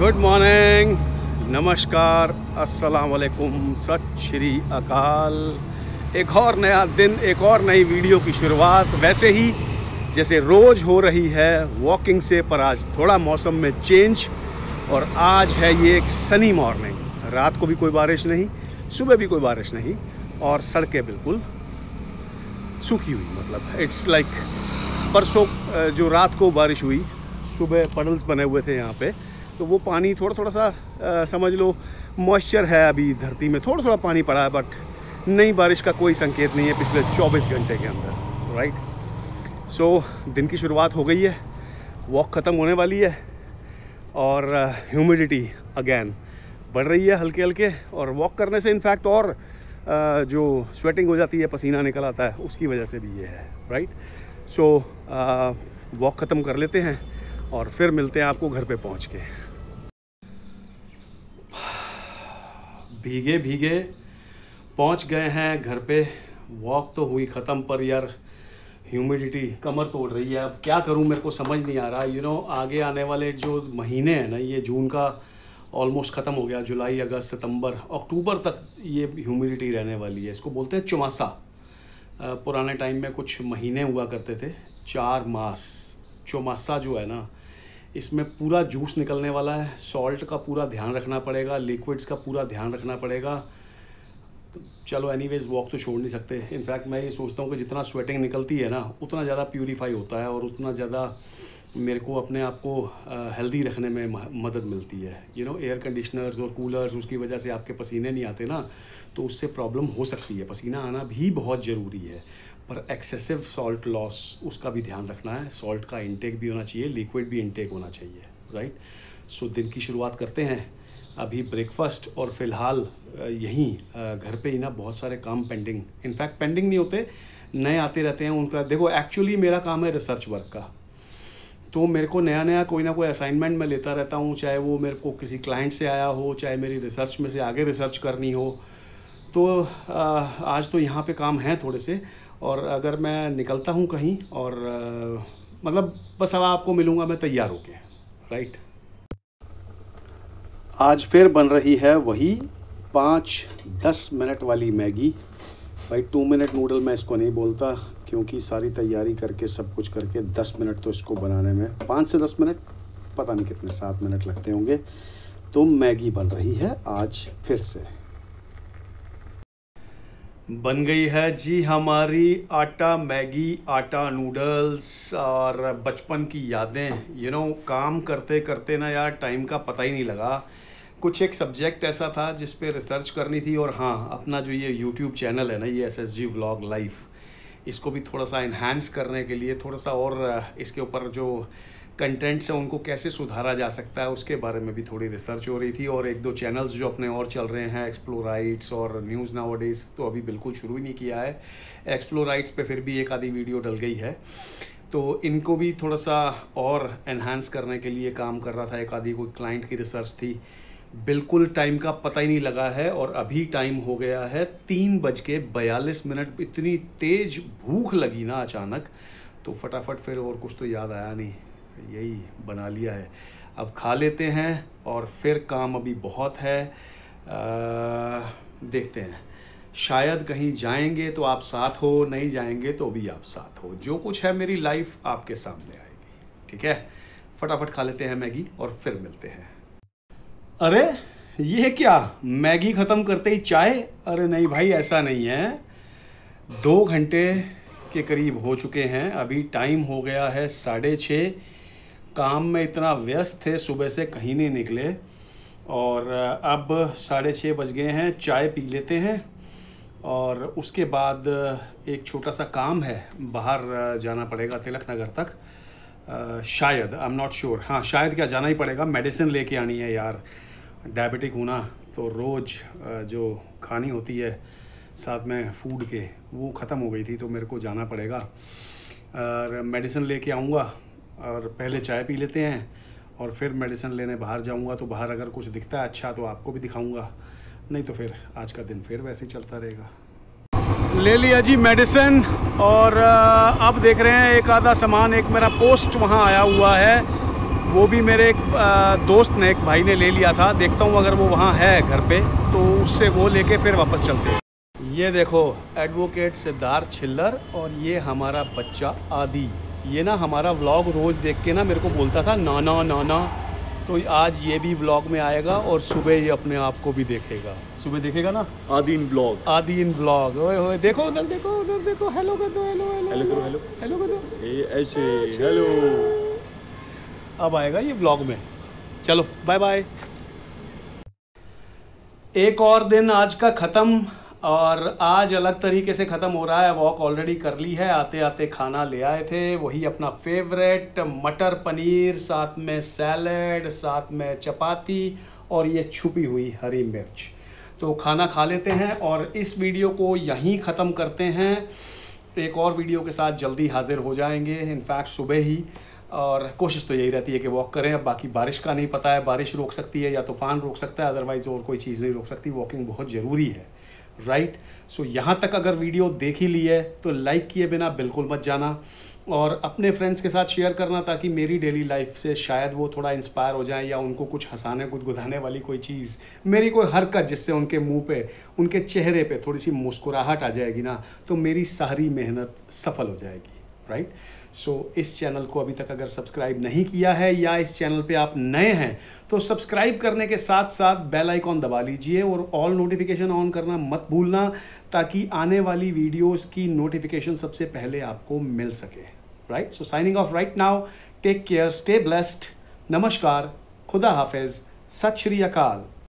Good morning, नमस्कार, अस्सलाम वालेकुम, सत श्री अकाल। एक और नया दिन, एक और नई वीडियो की शुरुआत वैसे ही जैसे रोज़ हो रही है वॉकिंग से, पर आज थोड़ा मौसम में चेंज। और आज है ये एक सनी मॉर्निंग, रात को भी कोई बारिश नहीं, सुबह भी कोई बारिश नहीं, और सड़कें बिल्कुल सूखी हुई। मतलब इट्स लाइक परसों जो रात को बारिश हुई, सुबह पडल्स बने हुए थे यहाँ पे, तो वो पानी थोड़ा थोड़ा सा समझ लो मॉइस्चर है अभी धरती में, थोड़ा थोड़ा पानी पड़ा है, बट नहीं बारिश का कोई संकेत नहीं है पिछले 24 घंटे के अंदर। राइट, सो दिन की शुरुआत हो गई है, वॉक ख़त्म होने वाली है, और ह्यूमिडिटी अगेन बढ़ रही है हल्के हल्के, और वॉक करने से इनफैक्ट और जो स्वेटिंग हो जाती है, पसीना निकल आता है, उसकी वजह से भी ये है। राइट, सो वॉक ख़त्म कर लेते हैं और फिर मिलते हैं आपको घर पे पहुंच के। भीगे भीगे पहुंच गए हैं घर पे। वॉक तो हुई ख़त्म, पर यार ह्यूमिडिटी कमर तोड़ रही है। अब क्या करूं मेरे को समझ नहीं आ रहा। आगे आने वाले जो महीने हैं ना, ये जून का ऑलमोस्ट ख़त्म हो गया, जुलाई, अगस्त, सितंबर, अक्टूबर तक ये ह्यूमिडिटी रहने वाली है। इसको बोलते हैं चौमासा। पुराने टाइम में कुछ महीने हुआ करते थे, 4 मास। चौमासा जो है ना, इसमें पूरा जूस निकलने वाला है। सॉल्ट का पूरा ध्यान रखना पड़ेगा, लिक्विड्स का पूरा ध्यान रखना पड़ेगा। तो चलो एनीवेज वॉक तो छोड़ नहीं सकते। इनफैक्ट मैं ये सोचता हूँ कि जितना स्वेटिंग निकलती है ना, उतना ज़्यादा प्यूरीफाई होता है और उतना ज़्यादा मेरे को अपने आप को हेल्दी रखने में मदद मिलती है। एयर कंडीशनर्स और कूलर्स, उसकी वजह से आपके पसीने नहीं आते ना, तो उससे प्रॉब्लम हो सकती है। पसीना आना भी बहुत ज़रूरी है, पर एक्सेसिव सॉल्ट लॉस, उसका भी ध्यान रखना है। सॉल्ट का इंटेक भी होना चाहिए, लिक्विड भी इंटेक होना चाहिए। राइट, सो दिन की शुरुआत करते हैं अभी ब्रेकफास्ट। और फ़िलहाल यहीं घर पे ही ना बहुत सारे काम पेंडिंग, इनफैक्ट पेंडिंग नहीं होते, नए आते रहते हैं उनका। देखो एक्चुअली मेरा काम है रिसर्च वर्क का, तो मेरे को नया नया कोई ना कोई असाइनमेंट मैं लेता रहता हूँ, चाहे वो मेरे को किसी क्लाइंट से आया हो, चाहे मेरी रिसर्च में से आगे रिसर्च करनी हो। तो आज तो यहाँ पे काम हैं थोड़े से, और अगर मैं निकलता हूँ कहीं और मतलब बस अब आपको मिलूँगा मैं तैयार होके। राइट, आज फिर बन रही है वही 5-10 मिनट वाली मैगी। भाई 2 मिनट नूडल मैं इसको नहीं बोलता, क्योंकि सारी तैयारी करके सब कुछ करके 10 मिनट तो इसको बनाने में, 5 से 10 मिनट पता नहीं कितने, 7 मिनट लगते होंगे। तो मैगी बन रही है आज फिर से। बन गई है जी हमारी आटा मैगी, आटा नूडल्स। और बचपन की यादें, काम करते करते ना यार टाइम का पता ही नहीं लगा। कुछ एक सब्जेक्ट ऐसा था जिस पे रिसर्च करनी थी। और हाँ, अपना जो ये यूट्यूब चैनल है ना, ये SSG व्लॉग लाइफ, इसको भी थोड़ा सा इन्हांस करने के लिए, थोड़ा सा और इसके ऊपर जो कंटेंट्स हैं उनको कैसे सुधारा जा सकता है, उसके बारे में भी थोड़ी रिसर्च हो रही थी। और 1-2 चैनल्स जो अपने और चल रहे हैं, एक्सप्लोराइट्स और न्यूज़नावडीज़, तो अभी बिल्कुल शुरू ही नहीं किया है। एक्सप्लोराइट्स पे फिर भी 1-आधी वीडियो डल गई है, तो इनको भी थोड़ा सा और एनहांस करने के लिए काम कर रहा था। 1-आधी कोई क्लाइंट की रिसर्च थी। बिल्कुल टाइम का पता ही नहीं लगा है, और अभी टाइम हो गया है 3:42। इतनी तेज़ भूख लगी ना अचानक, तो फटाफट फिर और कुछ तो याद आया नहीं, यही बना लिया है। अब खा लेते हैं और फिर काम अभी बहुत है। देखते हैं, शायद कहीं जाएंगे तो आप साथ हो, नहीं जाएंगे तो भी आप साथ हो। जो कुछ है मेरी लाइफ आपके सामने आएगी, ठीक है। फटाफट खा लेते हैं मैगी और फिर मिलते हैं। अरे ये क्या, मैगी ख़त्म करते ही चाय? अरे नहीं भाई, ऐसा नहीं है। 2 घंटे के करीब हो चुके हैं, अभी टाइम हो गया है 6:30। काम में इतना व्यस्त थे, सुबह से कहीं नहीं निकले, और अब 6:30 बज गए हैं। चाय पी लेते हैं और उसके बाद एक छोटा सा काम है, बाहर जाना पड़ेगा तिलक नगर तक, शायद, आई एम नॉट श्योर। हाँ शायद क्या, जाना ही पड़ेगा, मेडिसिन लेके आनी है यार। डायबिटिक हूँ ना, तो रोज़ जो खानी होती है साथ में फूड के, वो ख़त्म हो गई थी, तो मेरे को जाना पड़ेगा और मेडिसिन लेके आऊँगा। और पहले चाय पी लेते हैं और फिर मेडिसिन लेने बाहर जाऊँगा, तो बाहर अगर कुछ दिखता है अच्छा तो आपको भी दिखाऊँगा, नहीं तो फिर आज का दिन फिर वैसे ही चलता रहेगा। ले लिया जी मेडिसिन, और अब देख रहे हैं 1-आधा सामान, एक मेरा पोस्ट वहाँ आया हुआ है, वो भी मेरे एक दोस्त ने, एक भाई ने ले लिया था। देखता हूँ अगर वो वहाँ है घर पे तो उससे वो लेके फिर वापस चलते हैं। ये देखो एडवोकेट सिद्धार्थ छिल्लर और ये हमारा बच्चा आदि। ये ना हमारा व्लॉग रोज़ देख के ना मेरे को बोलता था नाना नाना, तो आज ये भी व्लॉग में आएगा और सुबह ये अपने आप को भी देखेगा। सुबह देखेगा ना आदि इन ब्लॉग, आदि इन ब्लॉग। ओए ओए देखो उधर, देखो उधर, देखो हेलो कर दो, हेलो हेलो हेलो हेलो कर दो, ये ऐसे हेलो। अब आएगा ये व्लॉग में। चलो बाय बाय। एक और दिन आज का ख़त्म, और आज अलग तरीके से ख़त्म हो रहा है। वॉक ऑलरेडी कर ली है, आते आते खाना ले आए थे, वही अपना फेवरेट मटर पनीर, साथ में सैलड, साथ में चपाती और ये छुपी हुई हरी मिर्च। तो खाना खा लेते हैं और इस वीडियो को यहीं ख़त्म करते हैं। एक और वीडियो के साथ जल्दी हाज़िर हो जाएंगे, इनफैक्ट सुबह ही। और कोशिश तो यही रहती है कि वॉक करें। अब बाकी बारिश का नहीं पता है, बारिश रोक सकती है या तूफ़ान रोक सकता है, अदरवाइज़ और कोई चीज़ नहीं रोक सकती। वॉकिंग बहुत ज़रूरी है, राइट। सो यहाँ तक अगर वीडियो देख ही ली है तो लाइक किए बिना बिल्कुल मत जाना, और अपने फ्रेंड्स के साथ शेयर करना ताकि मेरी डेली लाइफ से शायद वो थोड़ा इंस्पायर हो जाए, या उनको कुछ हंसाने गुदगुदाने वाली कोई चीज़, मेरी कोई हरकत जिससे उनके मुंह पे, उनके चेहरे पे थोड़ी सी मुस्कुराहट आ जाएगी ना, तो मेरी सारी मेहनत सफल हो जाएगी, राइट। सो इस चैनल को अभी तक अगर सब्सक्राइब नहीं किया है, या इस चैनल पे आप नए हैं, तो सब्सक्राइब करने के साथ साथ बेल आइकॉन दबा लीजिए और ऑल नोटिफिकेशन ऑन करना मत भूलना, ताकि आने वाली वीडियोस की नोटिफिकेशन सबसे पहले आपको मिल सके, right. So signing off right now, take care, stay blessed, नमस्कार, खुदा हाफिज, सत श्री अकाल।